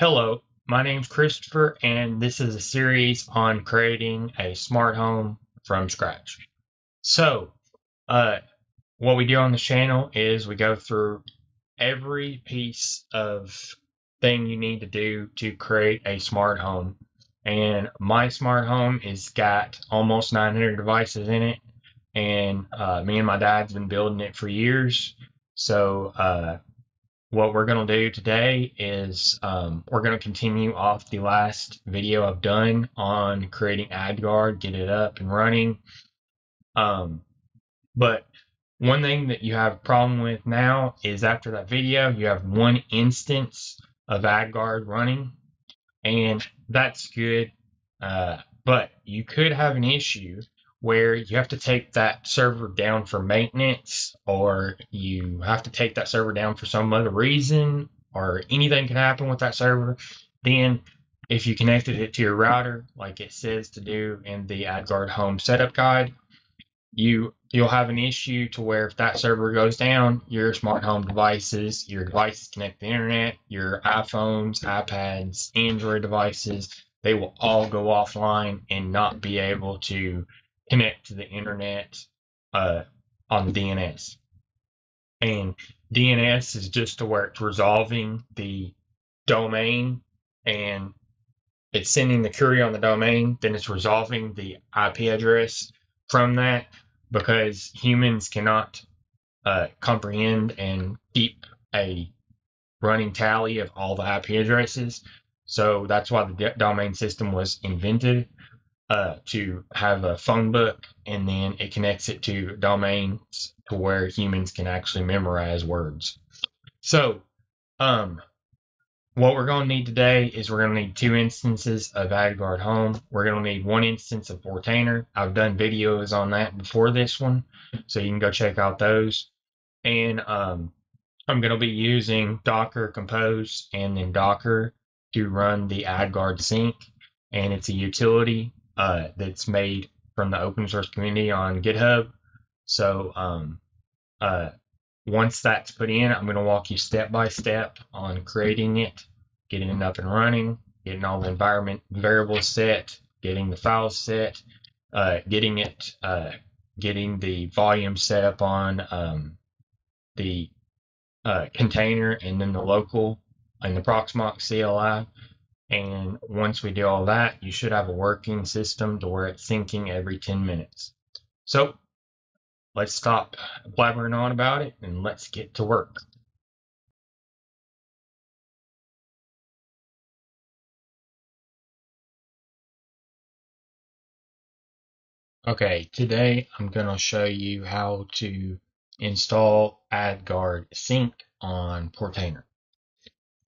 Hello, my name's Christopher, and this is a series on creating a smart home from scratch. So, what we do on this channel is we go through every piece of thing you need to do to create a smart home. And my smart home has got almost 900 devices in it, and me and my dad's been building it for years. So, what we're going to do today is we're going to continue off the last video I've done on creating AdGuard, get it up and running. But one thing that you have a problem with now is after that video, you have one instance of AdGuard running, and that's good. But you could have an issue where you have to take that server down for maintenance, or you have to take that server down for some other reason, or anything can happen with that server. Then if you connected it to your router, like it says to do in the AdGuard Home Setup Guide, you'll have an issue to where if that server goes down, your smart home devices, connect to the internet, your iPhones, iPads, Android devices, they will all go offline and not be able to connect to the internet on DNS. And DNS is just to where it's resolving the domain, and it's sending the query on the domain, then it's resolving the IP address from that, because humans cannot comprehend and keep a running tally of all the IP addresses. So that's why the domain system was invented. To have a phone book, and then it connects it to domains to where humans can actually memorize words. So what we're going to need today is we're going to need two instances of AdGuard Home. We're going to need one instance of Portainer. I've done videos on that before this one, so you can go check out those. And I'm going to be using Docker Compose and then Docker to run the AdGuard Sync, and it's a utility that's made from the open source community on GitHub. So once that's put in, I'm going to walk you step by step on creating it, getting it up and running, getting all the environment variables set, getting the files set, getting the volume set up on the container, and then the local and the Proxmox CLI. And once we do all that, you should have a working system to where it's syncing every 10 minutes. So let's stop blabbering on about it and let's get to work. Okay, today I'm going to show you how to install AdGuard Sync on Portainer.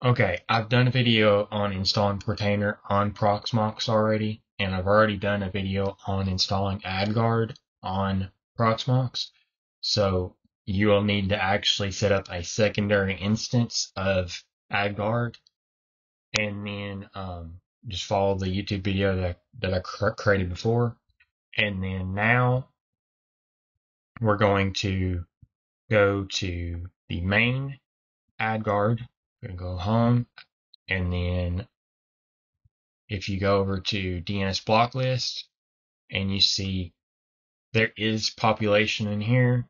Okay, I've done a video on installing Portainer on Proxmox already, and I've already done a video on installing AdGuard on Proxmox. So you will need to actually set up a secondary instance of AdGuard, and then just follow the YouTube video that I created before. And then now we're going to go to the main AdGuard. We're going to go home, and then if you go over to DNS block list and you see there is population in here.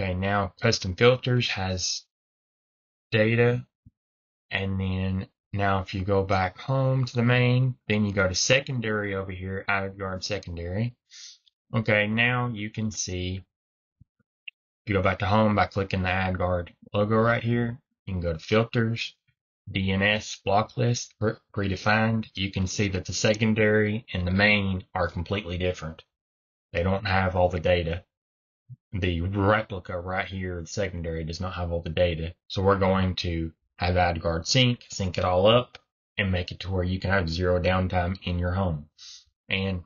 Okay, now custom filters has data, and then now if you go back home to the main, then you go to secondary over here, AdGuard secondary. Okay, now you can see if you go back to home by clicking the AdGuard logo right here. You can go to filters, DNS block list, predefined. You can see that the secondary and the main are completely different. They don't have all the data. The replica right here, the secondary, does not have all the data. So we're going to have AdGuard sync it all up, and make it to where you can have zero downtime in your home. And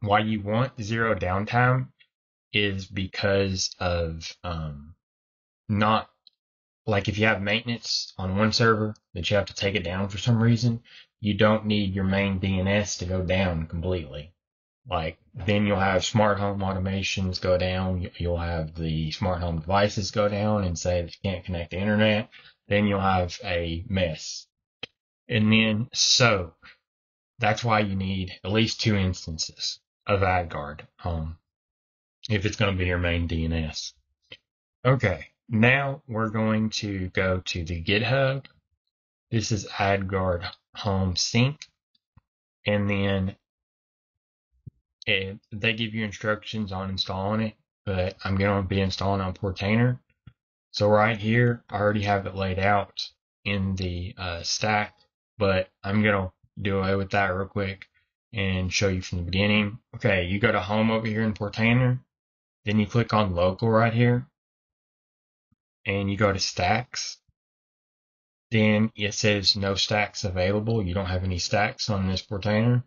why you want zero downtime is because of not like if you have maintenance on one server that you have to take it down for some reason, you don't need your main DNS to go down completely. Like then you'll have smart home automations go down. You'll have the smart home devices go down and say that you can't connect to the internet. then you'll have a mess. And then, so that's why you need at least 2 instances of AdGuard if it's going to be your main DNS. Okay, now we're going to go to the GitHub. This is AdGuard Sync. And then they give you instructions on installing it, but I'm going to be installing on Portainer. So right here, I already have it laid out in the stack, but I'm going to do away with that real quick and show you from the beginning. Okay, you go to Home over here in Portainer, then you click on Local right here, and you go to Stacks. Then it says no stacks available. You don't have any stacks on this Portainer.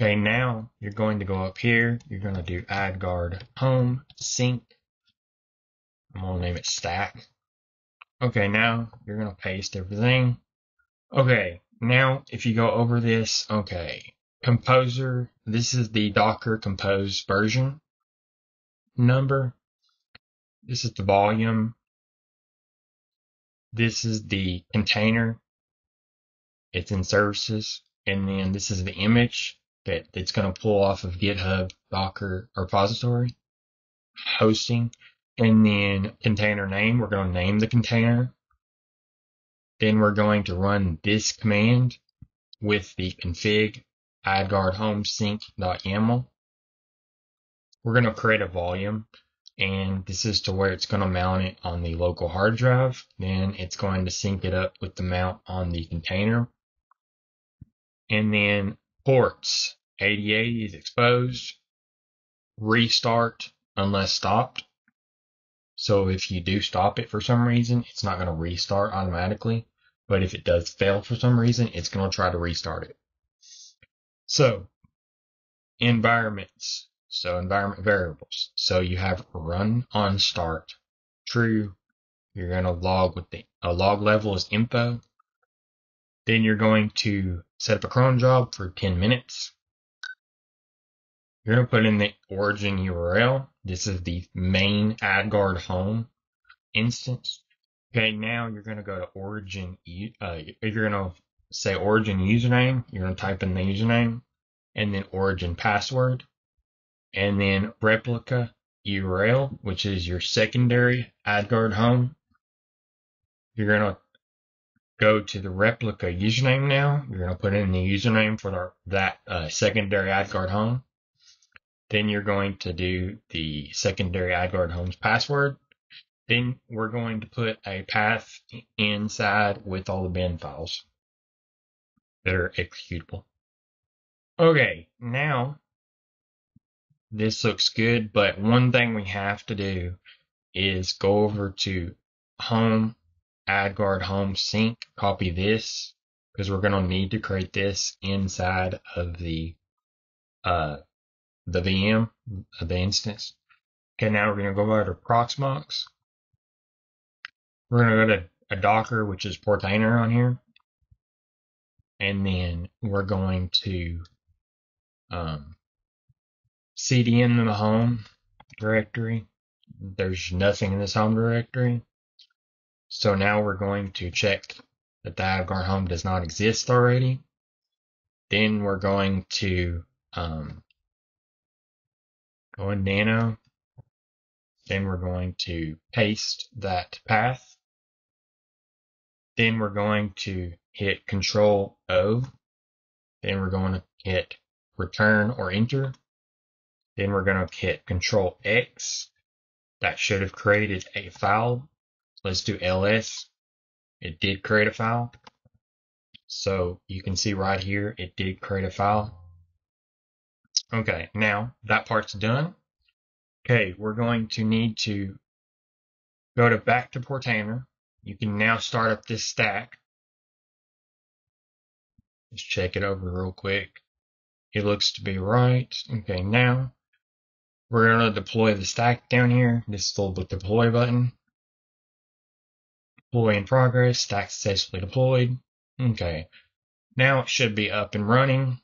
Okay, now you're going to go up here. You're going to do AdGuard Sync. I'm going to name it Stack. Okay, now you're going to paste everything. Okay, now if you go over this, okay, Composer, this is the Docker Compose version number. This is the volume. This is the container, it's in services, and then this is the image that it's going to pull off of GitHub, Docker repository, hosting, and then container name. We're going to name the container. Then we're going to run this command with the config adguard sync.yaml. We're going to create a volume. And this is to where it's going to mount it on the local hard drive. Then it's going to sync it up with the mount on the container. And then ports, 8080 is exposed. Restart unless stopped. So if you do stop it for some reason, it's not going to restart automatically. But if it does fail for some reason, it's going to try to restart it. So, environments. So environment variables. So you have run on start, true. You're going to log with a log level as info. Then you're going to set up a cron job for 10 minutes. You're going to put in the origin URL. This is the main AdGuard home instance. Okay, now you're going to go to origin. You're going to say origin username. You're going to type in the username and then origin password. And then replica URL, which is your secondary AdGuard home. You're going to go to the replica username now. You're going to put in the username for that secondary AdGuard home. Then you're going to do the secondary AdGuard home's password. Then we're going to put a path inside with all the bin files that are executable. Okay, now this looks good, but one thing we have to do is go over to Home, AdGuard Sync, copy this, because we're going to need to create this inside of the VM, the instance. Okay, now we're going to go over to Proxmox. We're going to go to a Docker, which is Portainer on here. And then we're going to CD into the home directory. There's nothing in this home directory. So now we're going to check that the AdGuard home does not exist already. Then we're going to go in nano. Then we're going to paste that path. Then we're going to hit Control O. Then we're going to hit return or enter. Then we're going to hit Control X. That should have created a file. Let's do ls. It did create a file. So you can see right here, it did create a file. Okay, now that part's done. Okay, we're going to need to go back to Portainer. You can now start up this stack. Let's check it over real quick. It looks to be right. Okay, now we're going to deploy the stack down here. This is the deploy button. Deploy in progress. Stack successfully deployed. Okay. Now it should be up and running.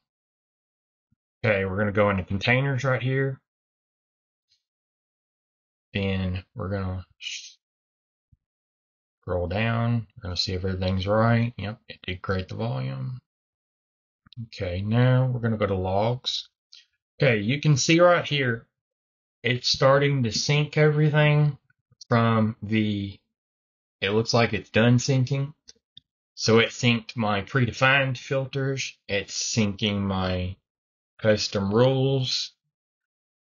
Okay, we're going to go into containers right here. Then we're going to Roll down, we're going to see if everything's right. Yep, it did create the volume. Okay, now we're going to go to logs. Okay, you can see right here, it's starting to sync everything from the, it looks like it's done syncing. So it synced my predefined filters. It's syncing my custom rules.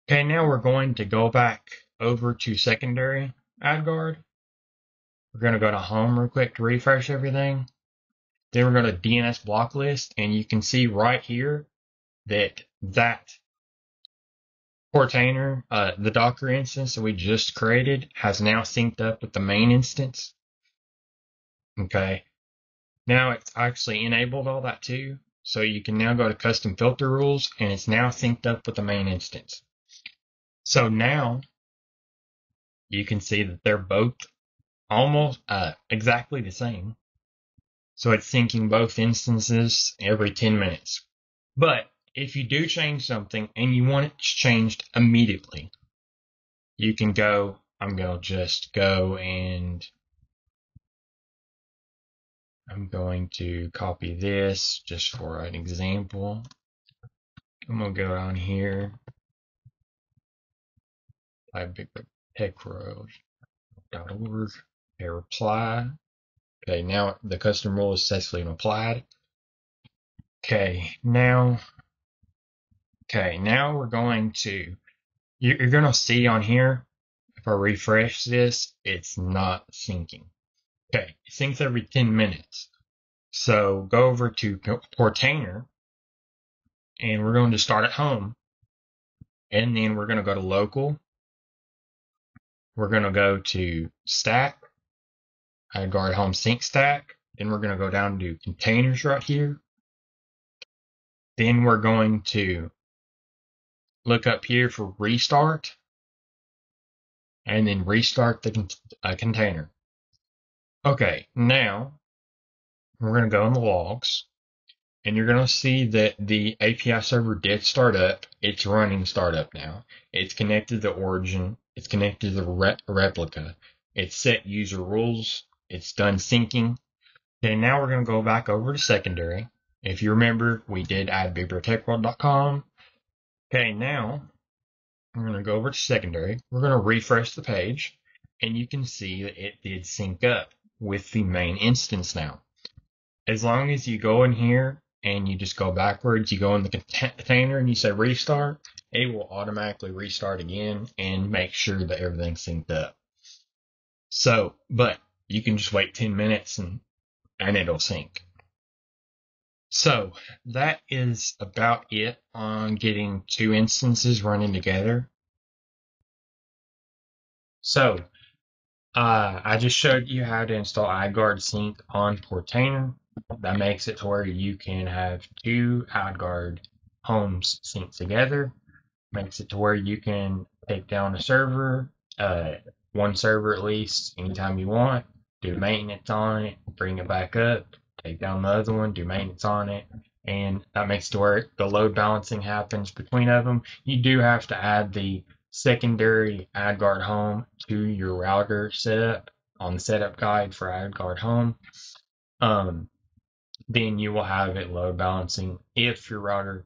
Okay, now we're going to go back over to secondary AdGuard. We're going to go to home real quick to refresh everything. Then we're going to DNS block list, and you can see right here that Portainer, the Docker instance that we just created, has now synced up with the main instance. Okay, now it's actually enabled all that too. So you can now go to custom filter rules, and it's now synced up with the main instance. So now you can see that they're both almost exactly the same. So it's syncing both instances every 10 minutes. But if you do change something and you want it changed immediately, you can go, I'm going to just go and I'm going to copy this just for an example. I'm going to go on here. bigbeartechworld.org. Okay, reply. Okay, now the custom rule is successfully applied. Okay, now we're going to, you're going to see on here, if I refresh this, it's not syncing. Okay, it syncs every 10 minutes. So go over to Portainer, and we're going to start at home. And then we're going to go to local. We're going to go to stack. AdGuard home sync stack. Then we're going to go down to containers right here. Then we're going to look up here for restart, and then restart the container. Okay, now we're going to go in the logs, and you're going to see that the API server did start up. It's running startup now. It's connected to origin. It's connected to the replica. It's set user rules. It's done syncing. Okay, now we're going to go back over to secondary. If you remember, we did add bigbeartechworld.com. Okay, now we're going to go over to secondary. We're going to refresh the page, and you can see that it did sync up with the main instance now. As long as you go in here and you just go backwards, you go in the container and you say restart, it will automatically restart again and make sure that everything's synced up. So, but you can just wait 10 minutes and it'll sync. So that is about it on getting two instances running together. So I just showed you how to install AdGuard Sync on Portainer. That makes it to where you can have two AdGuard homes synced together. Makes it to where you can take down a server, one server at least, anytime you want, do maintenance on it, bring it back up. Take down the other one, do maintenance on it, and that makes to where the load balancing happens between of them. You do have to add the secondary AdGuard home to your router setup on the setup guide for AdGuard home. Then you will have it load balancing. If your router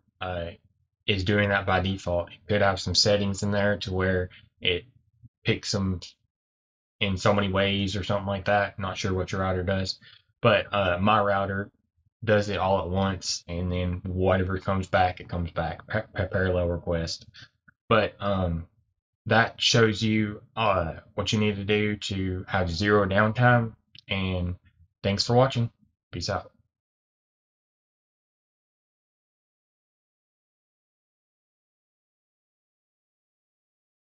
is doing that by default, it could have some settings in there to where it picks them in so many ways or something like that. Not sure what your router does. But my router does it all at once, and then whatever comes back, it comes back, parallel request. But that shows you what you need to do to have zero downtime. And thanks for watching. Peace out.